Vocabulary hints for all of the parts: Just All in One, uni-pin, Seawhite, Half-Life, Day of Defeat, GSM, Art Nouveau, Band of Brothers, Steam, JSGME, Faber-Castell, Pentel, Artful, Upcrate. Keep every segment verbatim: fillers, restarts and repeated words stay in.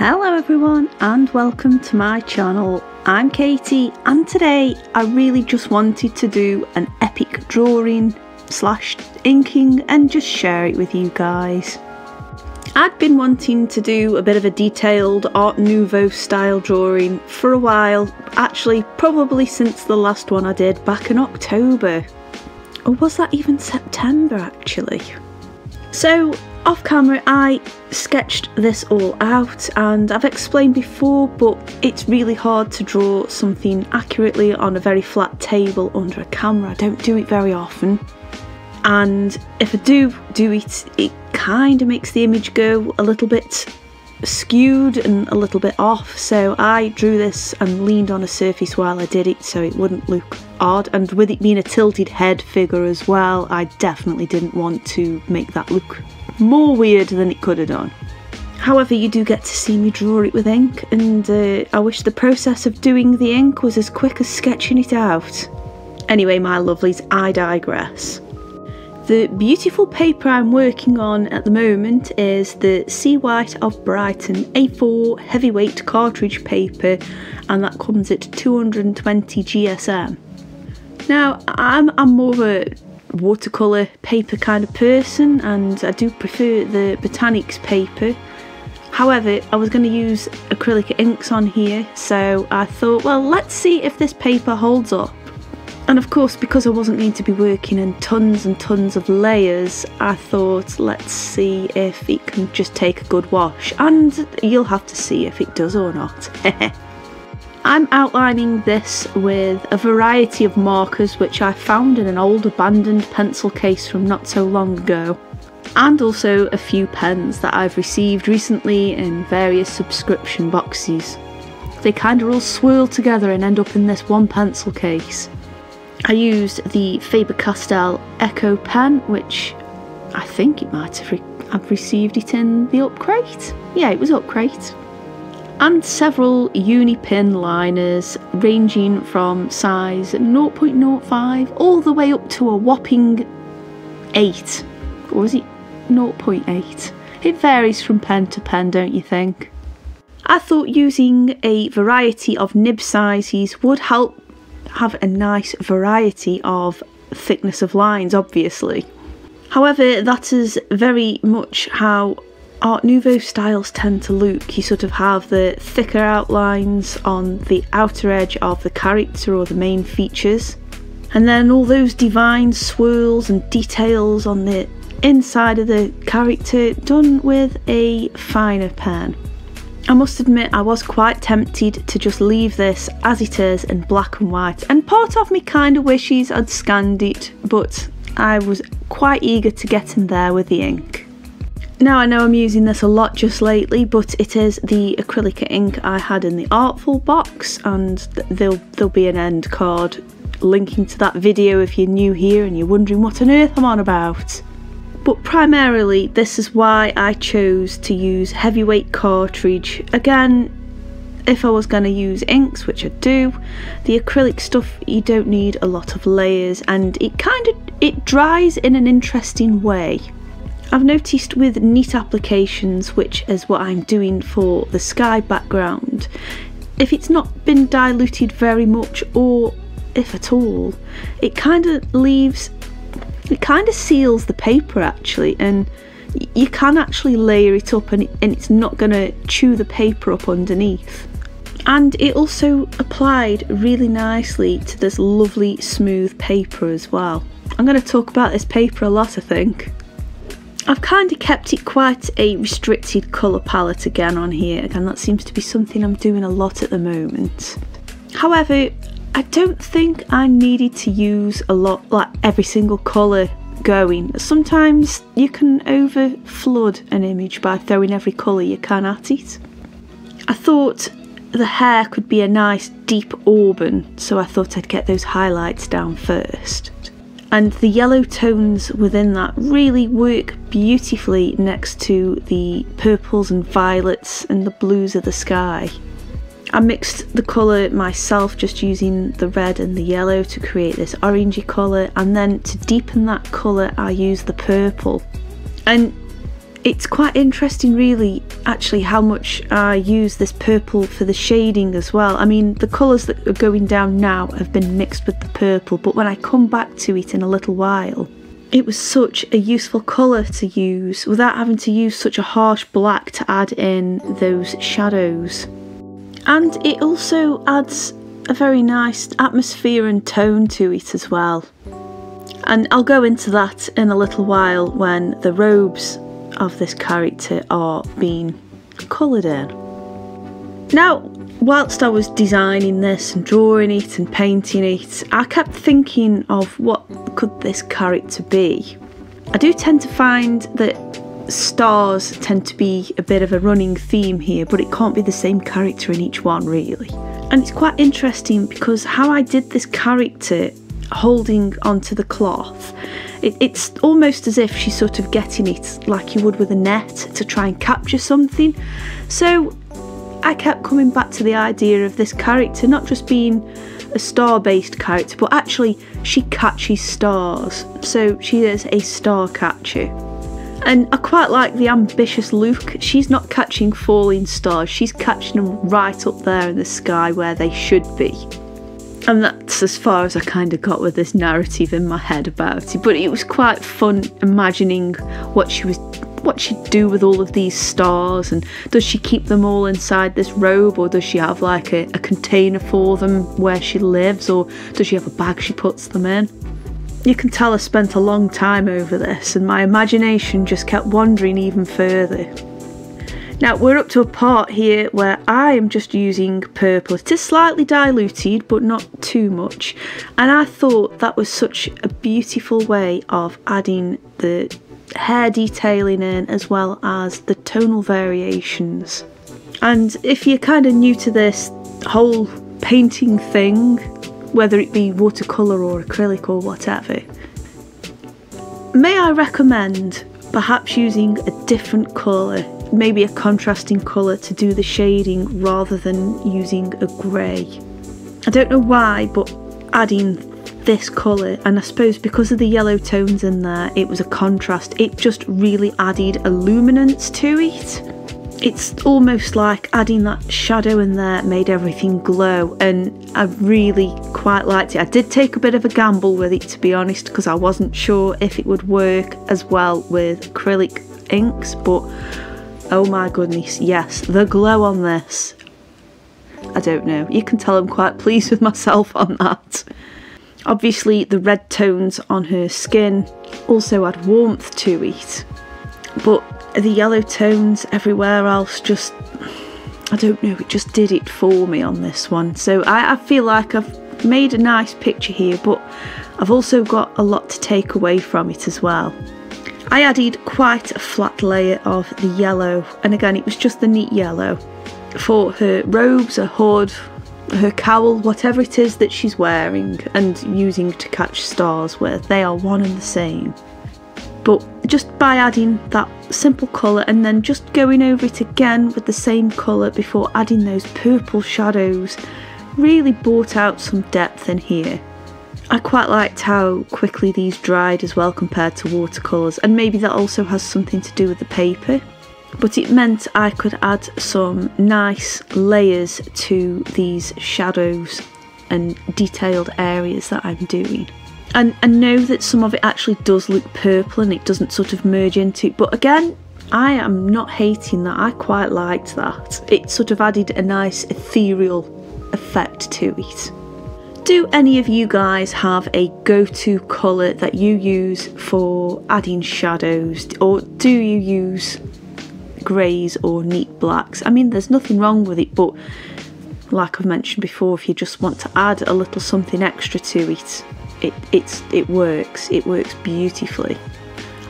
Hello everyone and welcome to my channel. I'm Katie and today I really just wanted to do an epic drawing slash inking and just share it with you guys. I'd been wanting to do a bit of a detailed Art Nouveau style drawing for a while, actually probably since the last one I did back in October. Or was that even September actually? So off camera I sketched this all out and I've explained before, but it's really hard to draw something accurately on a very flat table under a camera. I don't do it very often, and if I do do it, it kind of makes the image go a little bit skewed and a little bit off. So I drew this and leaned on a surface while I did it so it wouldn't look odd, and with it being a tilted head figure as well, I definitely didn't want to make that look more weird than it could have done. However, you do get to see me draw it with ink, and uh, I wish the process of doing the ink was as quick as sketching it out. Anyway, my lovelies, I digress. The beautiful paper I'm working on at the moment is the Seawhite of Brighton A four heavyweight cartridge paper, and that comes at two hundred twenty G S M. Now, I'm, I'm more of a watercolour paper kind of person and I do prefer the Botanics paper. However, I was going to use acrylic inks on here, so I thought, well, let's see if this paper holds up. And of course, because I wasn't going to be working in tons and tons of layers, I thought, let's see if it can just take a good wash, and you'll have to see if it does or not. I'm outlining this with a variety of markers which I found in an old abandoned pencil case from not so long ago, and also a few pens that I've received recently in various subscription boxes. They kind of all swirl together and end up in this one pencil case. I used the Faber-Castell Echo pen, which I think it might have re I've received it in the Upcrate. Yeah, it was Upcrate. And several uni-pin liners ranging from size zero point zero five all the way up to a whopping eight, or was it zero point eight? It varies from pen to pen, don't you think? I thought using a variety of nib sizes would help have a nice variety of thickness of lines, obviously. However, that is very much how Art Nouveau styles tend to look. You sort of have the thicker outlines on the outer edge of the character or the main features, and then all those divine swirls and details on the inside of the character done with a finer pen. I must admit, I was quite tempted to just leave this as it is in black and white, and part of me kind of wishes I'd scanned it, but I was quite eager to get in there with the ink. Now, I know I'm using this a lot just lately, but it is the acrylic ink I had in the Artful box, and th there'll, there'll be an end card linking to that video if you're new here and you're wondering what on earth I'm on about. But primarily, this is why I chose to use heavyweight cartridge. Again, if I was going to use inks, which I do, the acrylic stuff, you don't need a lot of layers, and it kind of, it dries in an interesting way. I've noticed with neat applications, which is what I'm doing for the sky background, if it's not been diluted very much, or if at all, it kind of leaves, it kind of seals the paper actually, and you can actually layer it up and, and it's not going to chew the paper up underneath. And it also applied really nicely to this lovely smooth paper as well. I'm going to talk about this paper a lot, I think. I've kind of kept it quite a restricted colour palette again on here, and that seems to be something I'm doing a lot at the moment. However, I don't think I needed to use a lot, like every single colour going. Sometimes you can over flood an image by throwing every colour you can at it. I thought the hair could be a nice deep auburn, so I thought I'd get those highlights down first. And the yellow tones within that really work beautifully next to the purples and violets and the blues of the sky. I mixed the colour myself, just using the red and the yellow to create this orangey colour, and then to deepen that colour I used the purple. And it's quite interesting really actually how much I use this purple for the shading as well. I mean, the colours that are going down now have been mixed with the purple, but when I come back to it in a little while, it was such a useful colour to use without having to use such a harsh black to add in those shadows. And it also adds a very nice atmosphere and tone to it as well. And I'll go into that in a little while when the robes of this character are being coloured in. Now, whilst I was designing this and drawing it and painting it, I kept thinking of what could this character be. I do tend to find that stars tend to be a bit of a running theme here, but it can't be the same character in each one really. And it's quite interesting because how I did this character holding onto the cloth, it, it's almost as if she's sort of getting it like you would with a net to try and capture something. So I kept coming back to the idea of this character not just being a star-based character, but actually she catches stars, so she is a star catcher. And I quite like the ambitious look. She's not catching falling stars, she's catching them right up there in the sky where they should be. And that's as far as I kind of got with this narrative in my head about it. But it was quite fun imagining what she was, what she'd do with all of these stars, and does she keep them all inside this robe, or does she have like a, a container for them where she lives, or does she have a bag she puts them in? You can tell I spent a long time over this, and my imagination just kept wandering even further. Now we're up to a part here where I am just using purple. It is slightly diluted, but not too much. And I thought that was such a beautiful way of adding the hair detailing in as well as the tonal variations. And if you're kind of new to this whole painting thing, whether it be watercolour or acrylic or whatever, may I recommend perhaps using a different colour, maybe a contrasting colour to do the shading rather than using a grey. I don't know why, but adding this colour, and I suppose because of the yellow tones in there, it was a contrast. It just really added a luminance to it. It's almost like adding that shadow in there made everything glow, and I really quite liked it. I did take a bit of a gamble with it, to be honest, because I wasn't sure if it would work as well with acrylic inks, but oh my goodness, yes, the glow on this, I don't know, you can tell I'm quite pleased with myself on that. Obviously the red tones on her skin also add warmth to it, but the yellow tones everywhere else just, I don't know, it just did it for me on this one. So I, I feel like I've made a nice picture here, but I've also got a lot to take away from it as well. I added quite a flat layer of the yellow, and again it was just the neat yellow for her robes, her hood, her cowl, whatever it is that she's wearing and using to catch stars with. They are one and the same. But just by adding that simple colour and then just going over it again with the same colour before adding those purple shadows really brought out some depth in here. I quite liked how quickly these dried as well compared to watercolours, and maybe that also has something to do with the paper, but it meant I could add some nice layers to these shadows and detailed areas that I'm doing. And I know that some of it actually does look purple and it doesn't sort of merge into it, but again, I am not hating that. I quite liked that. It sort of added a nice ethereal effect to it. Do any of you guys have a go-to colour that you use for adding shadows, or do you use greys or neat blacks? I mean, there's nothing wrong with it, but like I've mentioned before, if you just want to add a little something extra to it, it, it's, it works. It works beautifully.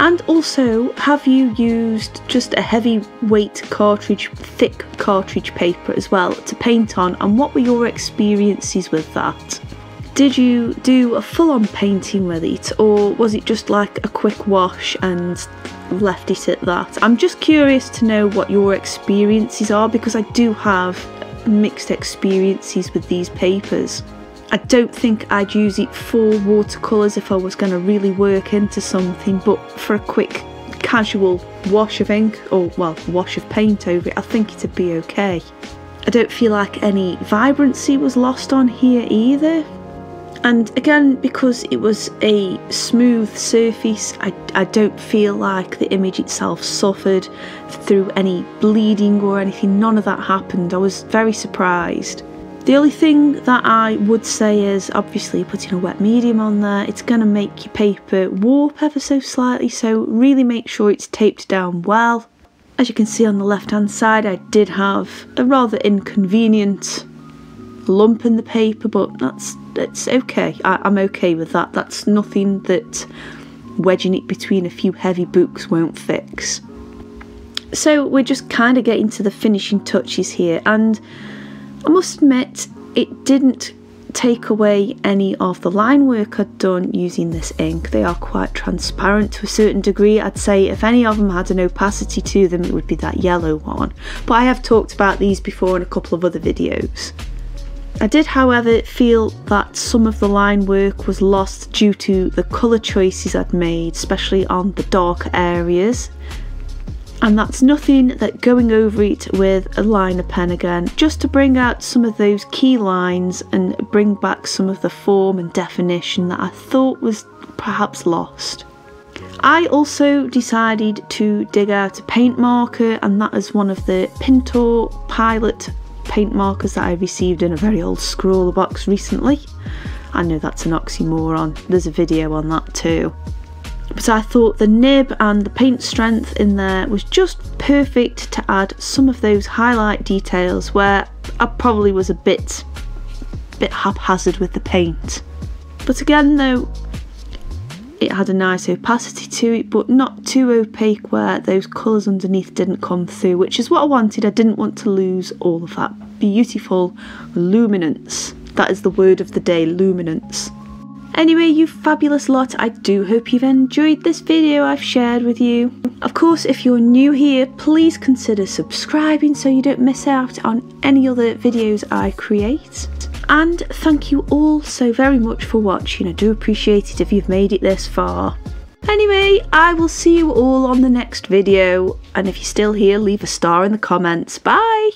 And also, have you used just a heavy weight cartridge, thick cartridge paper as well to paint on, and what were your experiences with that? Did you do a full-on painting with it, or was it just like a quick wash and left it at that? I'm just curious to know what your experiences are, because I do have mixed experiences with these papers. I don't think I'd use it for watercolours if I was going to really work into something, but for a quick casual wash of ink, or well, wash of paint over it, I think it'd be okay. I don't feel like any vibrancy was lost on here either. And again, because it was a smooth surface, I, I don't feel like the image itself suffered through any bleeding or anything. None of that happened. I was very surprised. The only thing that I would say is, obviously putting a wet medium on there, it's going to make your paper warp ever so slightly, so really make sure it's taped down well. As you can see on the left hand side, I did have a rather inconvenient lump in the paper, but that's it's okay. I, I'm okay with that. That's nothing that wedging it between a few heavy books won't fix. So we're just kind of getting to the finishing touches here, and I must admit it didn't take away any of the line work I'd done using this ink. They are quite transparent to a certain degree. I'd say if any of them had an opacity to them, it would be that yellow one, but I have talked about these before in a couple of other videos. I did, however, feel that some of the line work was lost due to the colour choices I'd made, especially on the dark areas. And that's nothing that going over it with a liner pen again, just to bring out some of those key lines and bring back some of the form and definition that I thought was perhaps lost. I also decided to dig out a paint marker, and that is one of the Pentel Pilot paint markers that I received in a very old scroller box recently. I know that's an oxymoron, there's a video on that too. But I thought the nib and the paint strength in there was just perfect to add some of those highlight details where I probably was a bit, bit haphazard with the paint. But again though, it had a nice opacity to it, but not too opaque where those colours underneath didn't come through, which is what I wanted. I didn't want to lose all of that beautiful luminance. That is the word of the day, luminance. Anyway, you fabulous lot, I do hope you've enjoyed this video I've shared with you. Of course, if you're new here, please consider subscribing so you don't miss out on any other videos I create. And thank you all so very much for watching. I do appreciate it if you've made it this far. Anyway, I will see you all on the next video. And if you're still here, leave a star in the comments. Bye!